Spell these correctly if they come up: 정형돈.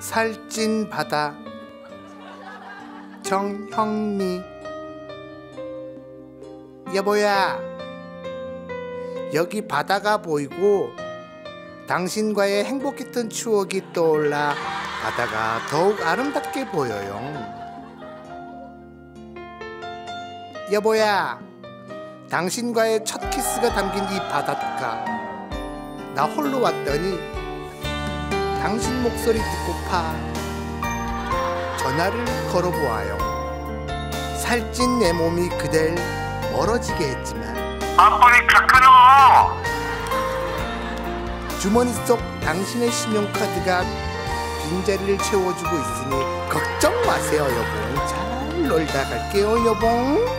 살찐 바다 정형미. 여보야, 여기 바다가 보이고 당신과의 행복했던 추억이 떠올라 바다가 더욱 아름답게 보여요. 여보야, 당신과의 첫 키스가 담긴 이 바닷가, 나 홀로 왔더니 당신 목소리 듣고파 전화를 걸어보아요. 살찐 내 몸이 그댈 멀어지게 했지만 아프니까 끊어! 주머니 속 당신의 신용카드가 빈자리를 채워주고 있으니 걱정 마세요 여봉. 잘 놀다 갈게요 여봉.